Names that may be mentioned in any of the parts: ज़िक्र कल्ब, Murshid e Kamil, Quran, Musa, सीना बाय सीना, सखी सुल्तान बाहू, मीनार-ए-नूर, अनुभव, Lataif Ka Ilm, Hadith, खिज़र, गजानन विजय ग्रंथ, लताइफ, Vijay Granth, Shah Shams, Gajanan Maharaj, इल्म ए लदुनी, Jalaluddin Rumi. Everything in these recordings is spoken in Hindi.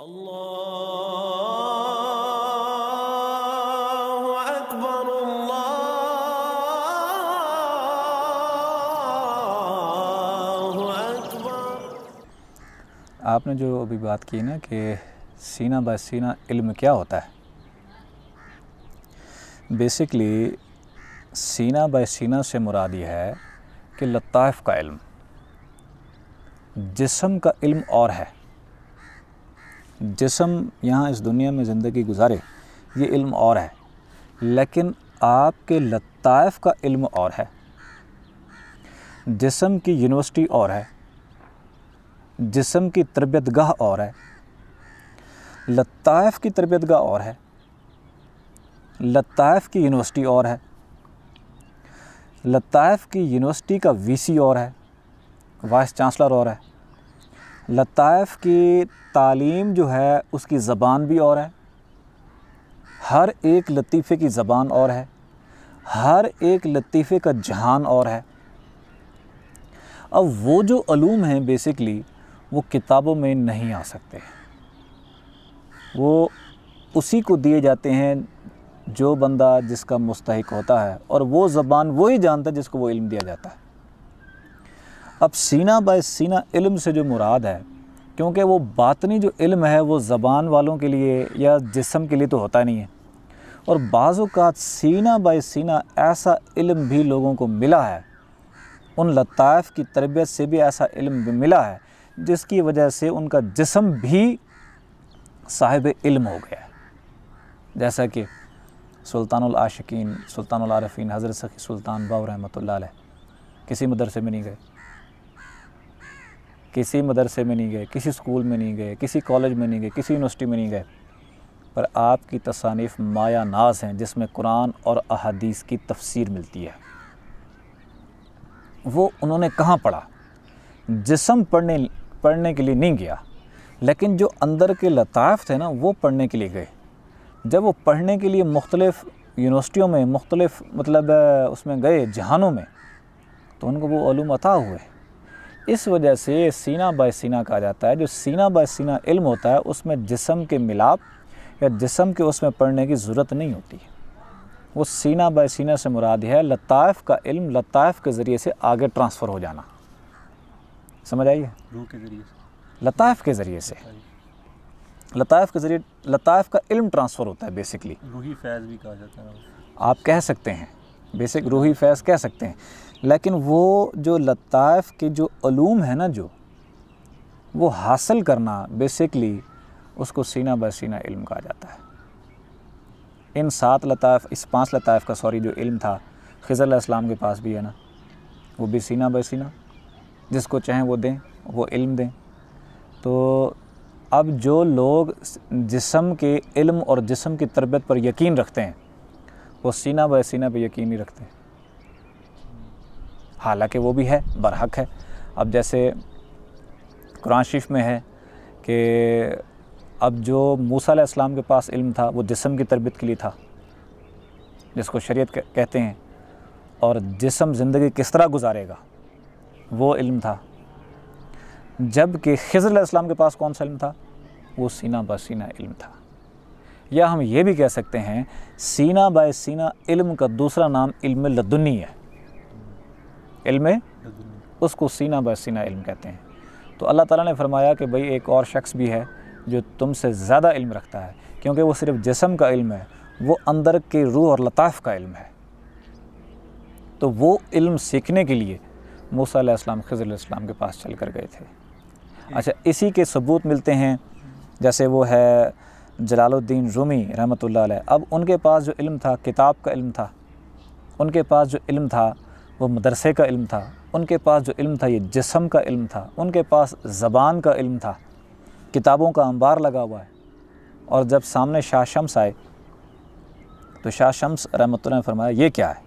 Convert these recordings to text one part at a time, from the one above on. अल्लाहु अकबर अल्लाहु अकबर। आपने जो अभी बात की ना कि सीना बाय सीना इल्म क्या होता है, बेसिकली सीना बाय सीना से मुराद ये है कि लताइफ का इल्म, जिस्म का इल्म और है। जिस्म यहाँ इस दुनिया में ज़िंदगी गुजारे ये इल्म और है, लेकिन आपके लताइफ का इल्म और है। जिस्म की यूनिवर्सिटी और है, जिस्म की तरबियतगाह और है, लताइफ की तरबियतगाह और है, लताइफ की यूनिवर्सिटी और है, लताइफ की यूनिवर्सिटी का वीसी और है, वाइस चांसलर और है, लताइफ की तालीम जो है उसकी ज़बान भी और है। हर एक लतीफ़े की ज़बान और है, हर एक लतीफ़े का जहान और है। अब वो जो अलूम हैं बेसिकली वो किताबों में नहीं आ सकते, वो उसी को दिए जाते हैं जो बंदा जिसका मुस्तहिक होता है, और वो ज़बान वही जानता है जिसको वो इल्म दिया जाता है। अब सीना बाय सीना इल्म से जो मुराद है, क्योंकि वो बातनी जो इल्म है वो ज़बान वालों के लिए या जिस्म के लिए तो होता नहीं है, और बाज़ औक़ात सीना बाय सीना ऐसा इल्म भी लोगों को मिला है, उन लताइफ की तरबियत से भी ऐसा इल्म भी मिला है जिसकी वजह से उनका जिस्म भी साहिब इल्म हो गया है। जैसा कि सुल्तानुल आशिकीन सुल्तानुल आरिफीन हज़रत सखी सुल्तान बाहू रहमतुल्लाह अलैह किसी मदरसे में नहीं गए, किसी मदरसे में नहीं गए, किसी स्कूल में नहीं गए, किसी कॉलेज में नहीं गए, किसी यूनिवर्सिटी में नहीं गए, पर आपकी तसानीफ़ माया नाज हैं जिसमें कुरान और अहादीस की तफसीर मिलती है। वो उन्होंने कहाँ पढ़ा? जिस्म पढ़ने के लिए नहीं गया, लेकिन जो अंदर के लताइफ थे ना वो पढ़ने के लिए गए। जब वो पढ़ने के लिए मुख्तलिफ़ यूनिवर्सिटियों में मुख्तलिफ़ मतलब उसमें गए जहानों में, तो उनको वो उलूम अता हुए। इस वजह से सीना बाय सीना कहा जाता है। जो सीना बाय सीना इल्म होता है उसमें जिस्म के मिलाप या जिस्म के उसमें पढ़ने की ज़रूरत नहीं होती। वो सीना बाय सीना से मुराद है लताइफ का इल्म, लताइफ के ज़रिए से आगे ट्रांसफ़र हो जाना। समझ आइए, लताइफ के ज़रिए से, लताइफ के ज़रिए लताइफ का इल्म ट्रांसफ़र होता है। बेसिकली रूही फैज़ भी कहा जाता है, आप कह सकते हैं बेसिक रूही फैज़ कह सकते हैं, लेकिन वो जो लताइफ के जो अलूम है ना, जो वो हासिल करना बेसिकली उसको सीना बाय सीना इल्म कहा जाता है। इन सात लताइफ, इस पांच लताइफ का सॉरी जो इल्म था खिज़र अलैहिस्सलाम के पास भी है ना, वो भी सीना बाय सीना, जिसको चाहें वो दें, वो इल्म दें। तो अब जो लोग जिस्म के इल्म और जिस्म की तरबियत पर यकीन रखते हैं वो सीना बाय सीना पर यकीन ही रखते हैं, हालांकि वो भी है, बरहक है। अब जैसे कुरान शरीफ में है कि अब जो मूसा अलैहिस्सलाम के पास इल्म था वो जिस्म की तरबियत के लिए था, जिसको शरीयत कहते हैं, और जिस्म ज़िंदगी किस तरह गुजारेगा वो इल्म था। जबकि खिज़र अलैहिस्सलाम के पास कौन सा इल्म था? वो सीना बाय सीना इल्म था। या हम ये भी कह सकते हैं सीना बाय सीना इल्म का दूसरा नाम इल्म ए लदुनी है, इल्म उसको सीना बाय सीना इल्म कहते हैं। तो अल्लाह ताला ने फरमाया कि भाई एक और शख्स भी है जो तुमसे ज़्यादा इल्म रखता है, क्योंकि वो सिर्फ़ जिस्म का इल्म है, वो अंदर के रूह और लताइफ का इल्म है। तो वो इल्म सीखने के लिए मूसा अलैहिस्सलाम खिज़र अलैहिस्सलाम के पास चल कर गए थे। अच्छा, इसी के सबूत मिलते हैं, जैसे वो है जलालुद्दीन रूमी रहमतुल्लाह अलैह। अब उनके पास जो इल्म था किताब का इल्म था, उनके पास जो इल्म था वो मदरसे का इल्म था, उनके पास जो इल्म था ये जिस्म का इल्म था, उनके पास ज़बान का इल्म था, किताबों का अंबार लगा हुआ है। और जब सामने शाह शम्स आए तो शाह शम्स रहमतुल्लाह ने फरमाया ये क्या है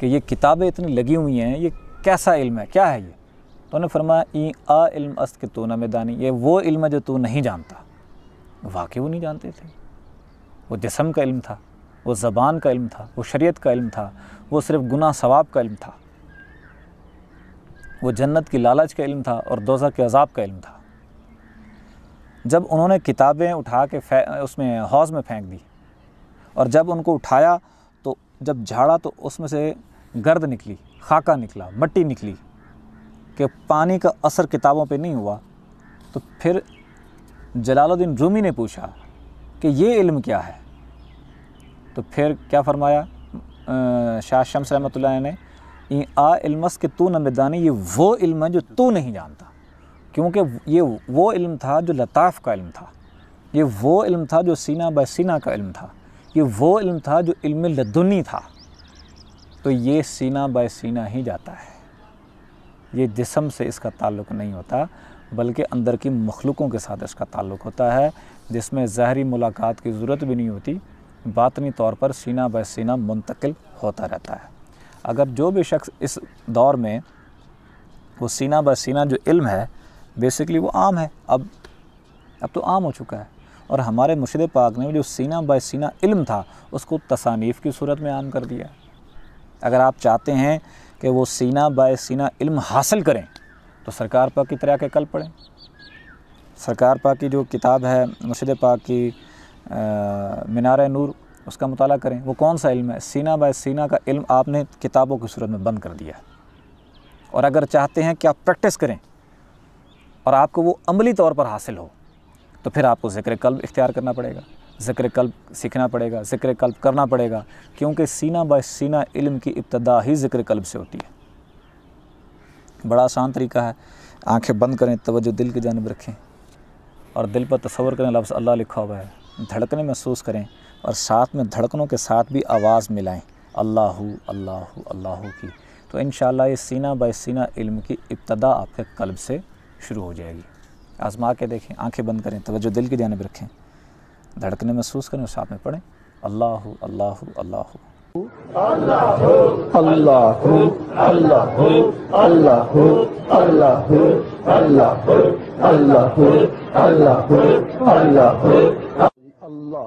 कि ये किताबें इतनी लगी हुई हैं, ये कैसा इल्म है, क्या है ये? तो उन्होंने फरमाया ई आ इल्म अस्त के तू न मैदानी, ये वो इल्म है जो तू नहीं जानता। वाकई वो नहीं जानते थे, वो जिस्म का इल्म था, वो ज़बान का इल्म था, वो शरीयत का इल्म था, वो सिर्फ़ गुनाह सवाब का इल्म था, वो जन्नत की लालच का इल्म था और दोज़ख के अज़ाब का इल्म था। जब उन्होंने किताबें उठा के उसमें हौज़ में फेंक दी, और जब उनको उठाया तो जब झाड़ा तो उसमें से गर्द निकली, खाका निकला, मट्टी निकली कि पानी का असर किताबों पे नहीं हुआ। तो फिर जलालुद्दीन रूमी ने पूछा कि ये इल्म क्या है? तो फिर क्या फरमाया शाह शम्स रहमतुल्लाह ने, ये आ इल्मस के तू न मिदानी, ये वो इल्म है जो तू नहीं जानता, क्योंकि ये वो इल्म था जो लताफ़ का इल्म था, ये वो इल्म था जो सीना ब सीना का इल्म था, ये वो इल्म था जो इल्म लदुनी था। तो ये सीना ब सीना ही जाता है, ये जिस्म से इसका ताल्लुक़ नहीं होता, बल्कि अंदर की मखलूक़ों के साथ इसका ताल्लुक़ होता है, जिसमें ज़ाहरी मुलाकात की ज़रूरत भी नहीं होती, बातनी तौर पर सीना ब सीना मुंतकिल होता रहता है। अगर जो भी शख्स इस दौर में वो सीना ब सीना जो इल्म है बेसिकली वो आम है, अब तो आम हो चुका है, और हमारे मुर्शिद पाक ने जो सीना ब सीना इल्म था उसको तसानीफ़ की सूरत में आम कर दिया। अगर आप चाहते हैं कि वो सीना ब सीना इल्म हासिल करें तो सरकार पाक की तरह के कल पढ़ें। सरकार पाक की जो किताब है मुर्शिद पाक की मीनार-ए-नूर, उसका मुताला करें। वो कौन सा इल्म है? सीना ब सीना का इल्म आपने किताबों की सूरत में बंद कर दिया है। और अगर चाहते हैं कि आप प्रैक्टिस करें और आपको वो अमली तौर पर हासिल हो तो फिर आपको ज़िक्र कल्ब इख्तियार करना पड़ेगा, ज़िक्र कल्ब सीखना पड़ेगा, ज़िक्र कल्ब करना पड़ेगा, क्योंकि सीना ब सीना इल्म की इब्तदा ही ज़िक्र कल्ब से होती है। बड़ा आसान तरीका है, आंखें बंद करें, तवज्जो दिल की जानिब रखें और दिल पर तसव्वुर करें लफ्ज़ अल्लाह लिखा हुआ है, धड़कने महसूस करें और साथ में धड़कनों के साथ भी आवाज़ मिलाएँ अल्लाहु अल्लाहु अल्लाहु की, तो इंशाअल्लाह ये सीना ब सीना इल्म की इब्तदा आपके कल्ब से शुरू हो जाएगी। आजमा के देखें, आंखें बंद करें, तवज्जो दिल की जानिब रखें, धड़कने महसूस करें और साथ में पढ़ें अल्लाहु अल्लाहु अल्लाहु अल्लाहु अल्लाहु अल्लाहु अल्लाहु अल्लाहु अल्लाहु अल्लाहु अल्लाहु अल्लाहु अल्लाहु अल्लाहु अल्लाहु